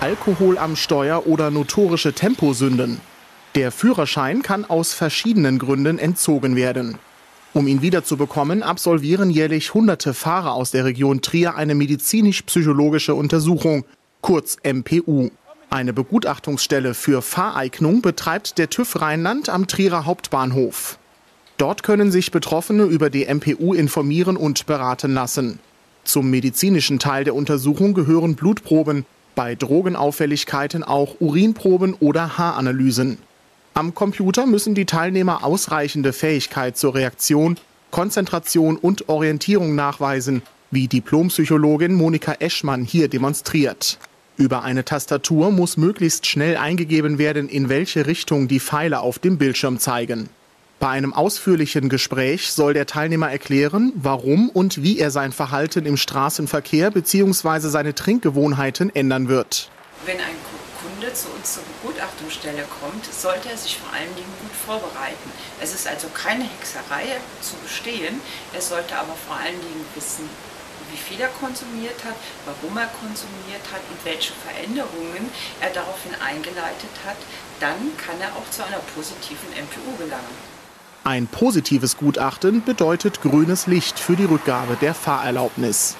Alkohol am Steuer oder notorische Temposünden. Der Führerschein kann aus verschiedenen Gründen entzogen werden. Um ihn wiederzubekommen, absolvieren jährlich hunderte Fahrer aus der Region Trier eine medizinisch-psychologische Untersuchung, kurz MPU. Eine Begutachtungsstelle für Fahreignung betreibt der TÜV Rheinland am Trierer Hauptbahnhof. Dort können sich Betroffene über die MPU informieren und beraten lassen. Zum medizinischen Teil der Untersuchung gehören Blutproben, bei Drogenauffälligkeiten auch Urinproben oder Haaranalysen. Am Computer müssen die Teilnehmer ausreichende Fähigkeit zur Reaktion, Konzentration und Orientierung nachweisen, wie Diplompsychologin Monika Eschmann hier demonstriert. Über eine Tastatur muss möglichst schnell eingegeben werden, in welche Richtung die Pfeile auf dem Bildschirm zeigen. Bei einem ausführlichen Gespräch soll der Teilnehmer erklären, warum und wie er sein Verhalten im Straßenverkehr bzw. seine Trinkgewohnheiten ändern wird. Wenn ein Kunde zu uns zur Begutachtungsstelle kommt, sollte er sich vor allen Dingen gut vorbereiten. Es ist also keine Hexerei zu bestehen, er sollte aber vor allen Dingen wissen, wie viel er konsumiert hat, warum er konsumiert hat und welche Veränderungen er daraufhin eingeleitet hat. Dann kann er auch zu einer positiven MPU gelangen. Ein positives Gutachten bedeutet grünes Licht für die Rückgabe der Fahrerlaubnis.